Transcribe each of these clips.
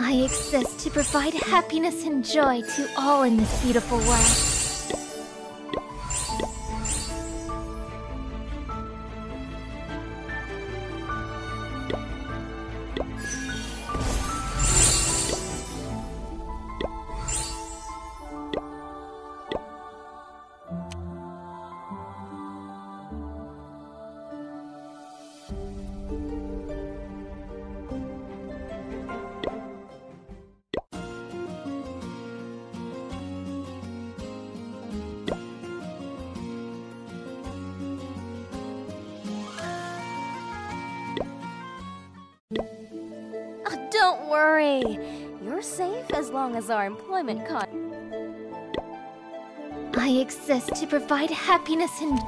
I exist to provide happiness and joy to all in this beautiful world. Don't worry, you're safe as long as our employment contract. I exist to provide happiness and...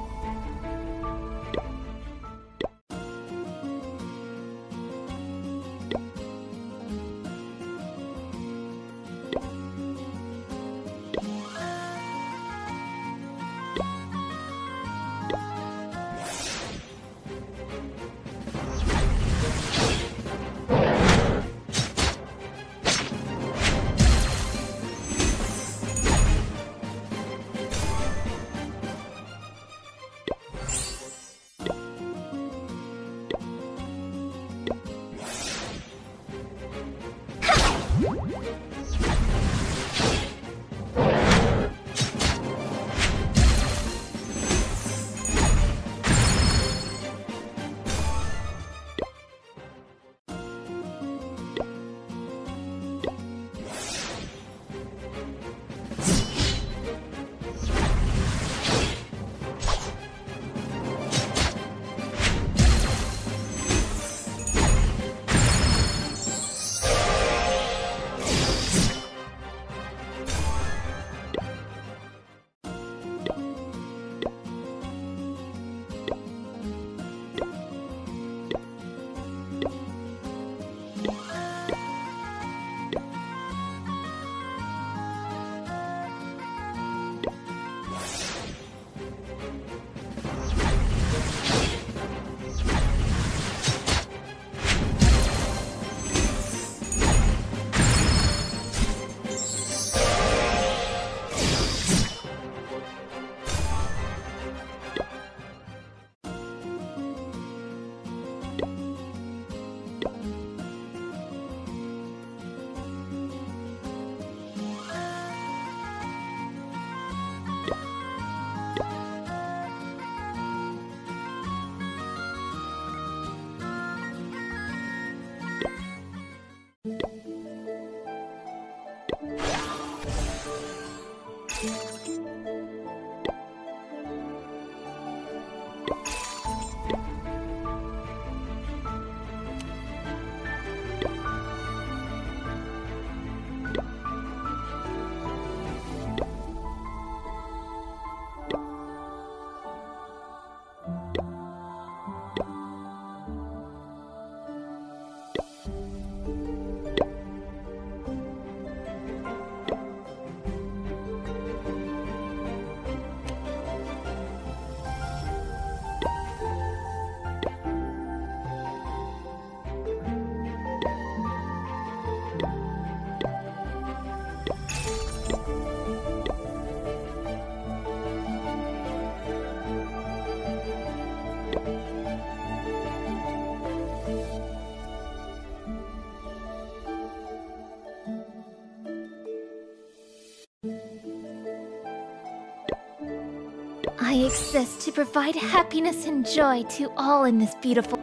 I exist to provide happiness and joy to all in this beautiful...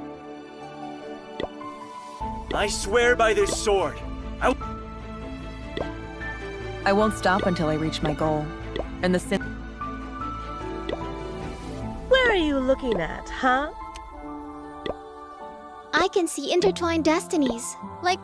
I swear by this sword, I won't stop until I reach my goal. And the sin... Where are you looking at, huh? I can see intertwined destinies, like...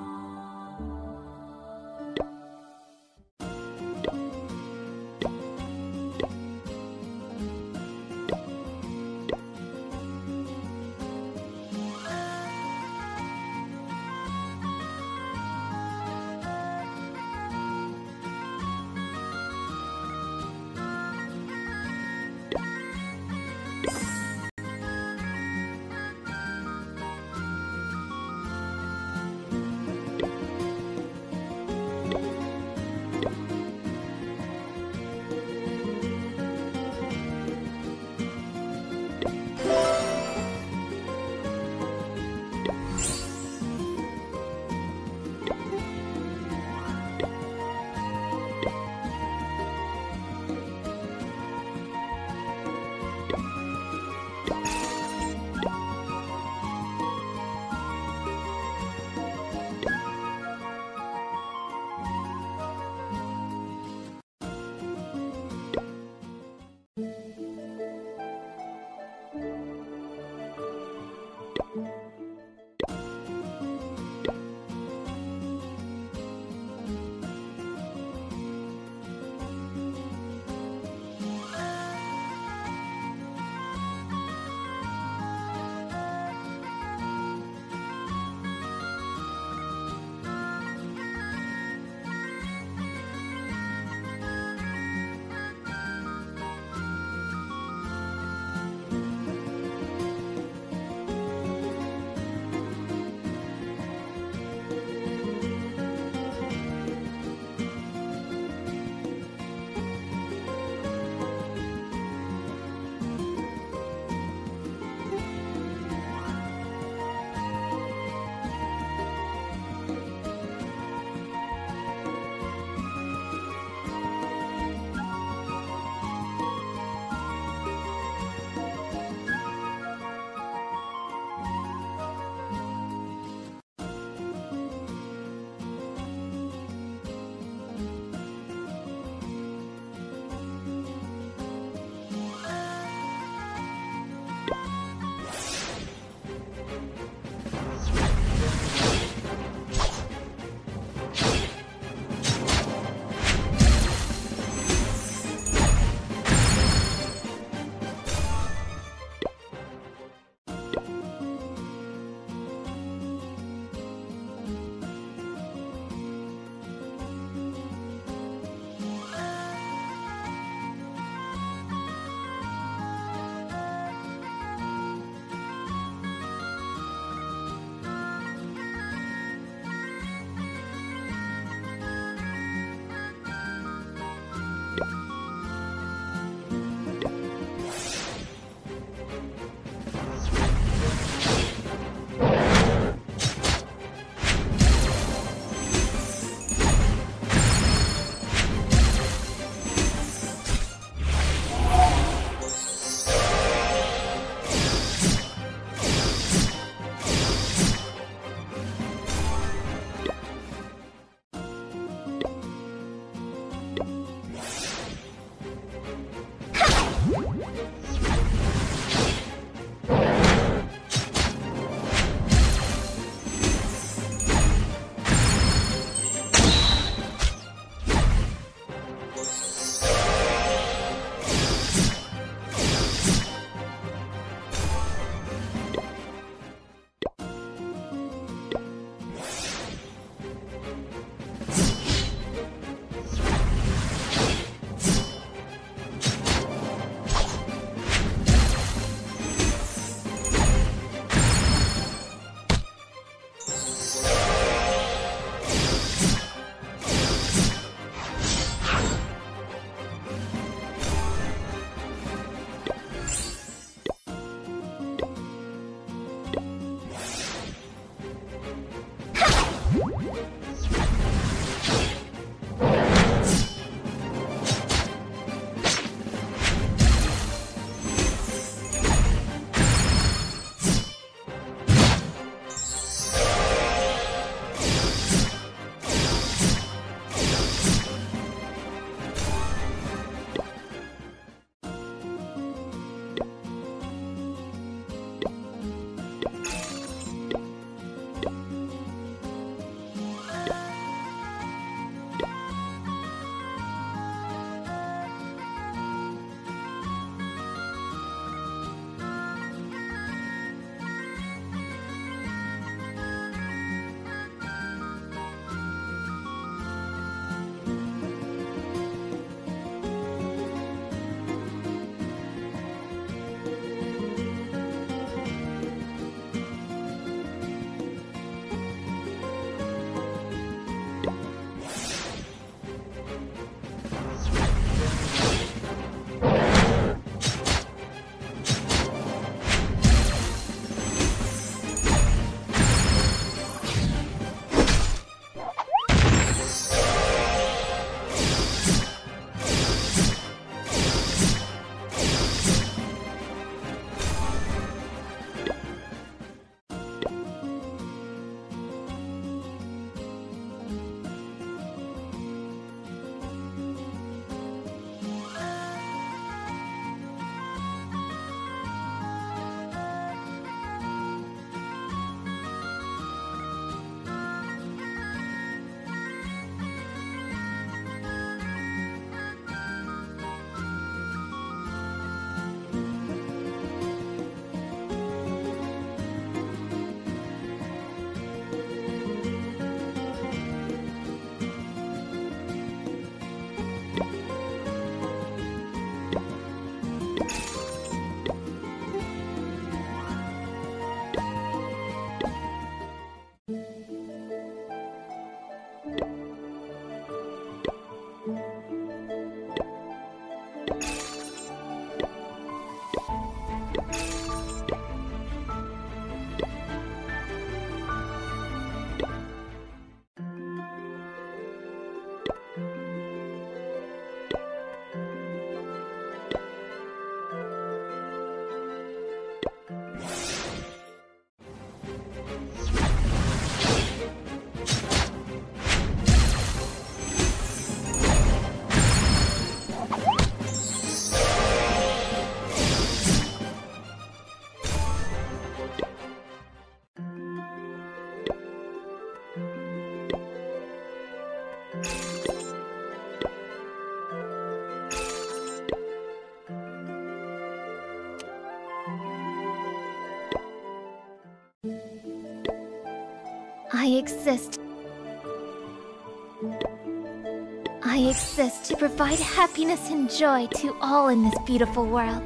I exist to provide happiness and joy to all in this beautiful world.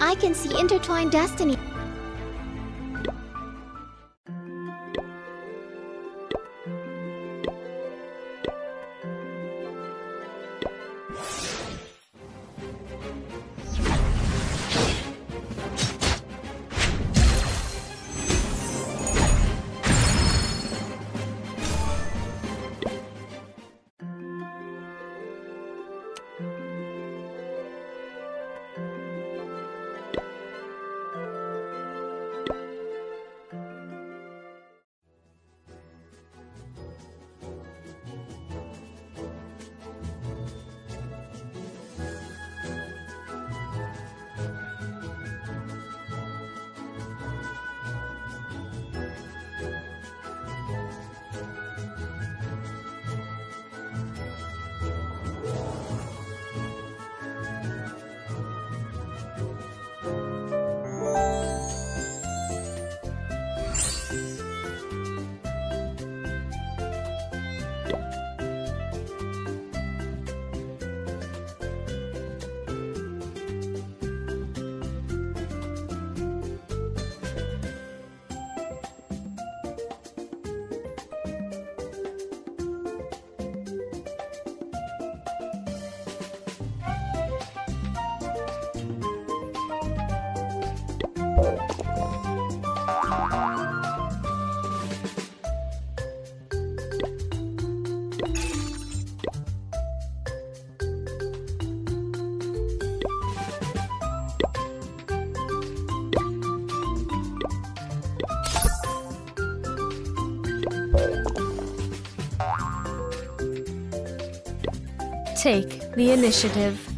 I can see intertwined destiny. Take the initiative.